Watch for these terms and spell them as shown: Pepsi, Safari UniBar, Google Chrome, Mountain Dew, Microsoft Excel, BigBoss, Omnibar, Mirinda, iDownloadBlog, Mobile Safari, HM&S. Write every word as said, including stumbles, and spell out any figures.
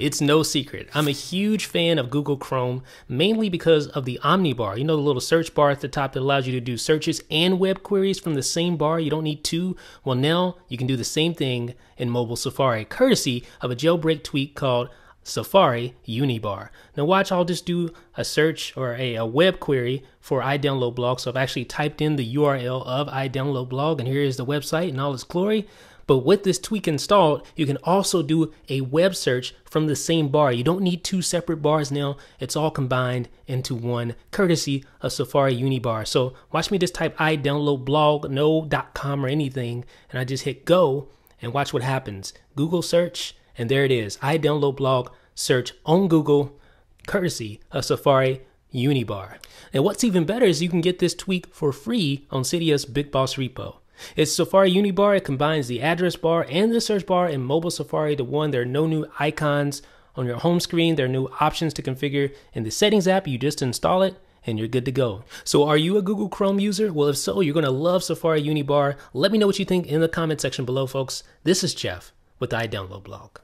It's no secret, I'm a huge fan of Google Chrome, mainly because of the Omnibar. You know, the little search bar at the top that allows you to do searches and web queries from the same bar. You don't need two. Well, now you can do the same thing in Mobile Safari, courtesy of a jailbreak tweak called Safari UniBar. Now watch, I'll just do a search or a, a web query for iDownloadBlog. So I've actually typed in the U R L of iDownloadBlog, and here is the website in all its glory. But with this tweak installed, you can also do a web search from the same bar. You don't need two separate bars now. It's all combined into one, courtesy of Safari UniBar. So watch me just type iDownloadBlog, no dot com or anything, and I just hit go and watch what happens. Google search. And there it is, iDownloadBlog search on Google, courtesy of Safari UniBar. And what's even better is you can get this tweak for free on Cydia's Big Boss repo. It's Safari UniBar. It combines the address bar and the search bar in Mobile Safari to one. There are no new icons on your home screen. There are new options to configure in the Settings app. You just install it, and you're good to go. So are you a Google Chrome user? Well, if so, you're going to love Safari UniBar. Let me know what you think in the comment section below, folks. This is Jeff with iDownloadBlog.